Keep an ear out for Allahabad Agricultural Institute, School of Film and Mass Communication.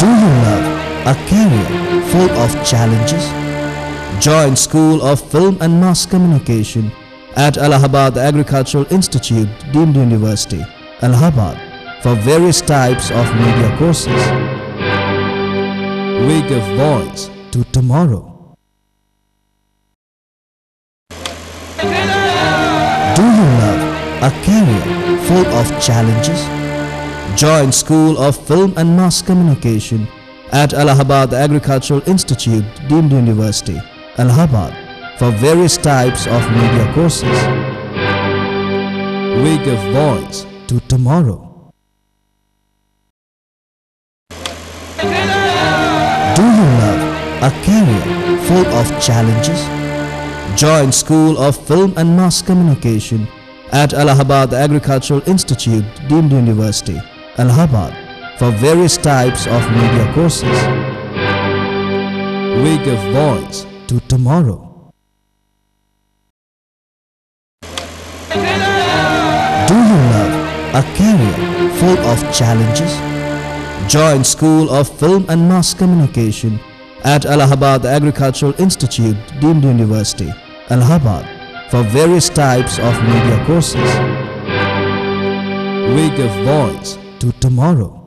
Do you love a career full of challenges? Join School of Film and Mass Communication at Allahabad Agricultural Institute, Deemed University, Allahabad, for various types of media courses. We give voice to tomorrow. Do you love a career full of challenges? Join School of Film and Mass Communication at Allahabad Agricultural Institute, Deemed University, Allahabad, for various types of media courses. We give voice to tomorrow. Do you love a career full of challenges? Join School of Film and Mass Communication at Allahabad Agricultural Institute, Deemed University, Allahabad, for various types of media courses. We give voice to tomorrow. Do you love a career full of challenges? Join School of Film and Mass Communication at Allahabad Agricultural Institute, Deemed University, Allahabad, for various types of media courses. We give voice to tomorrow.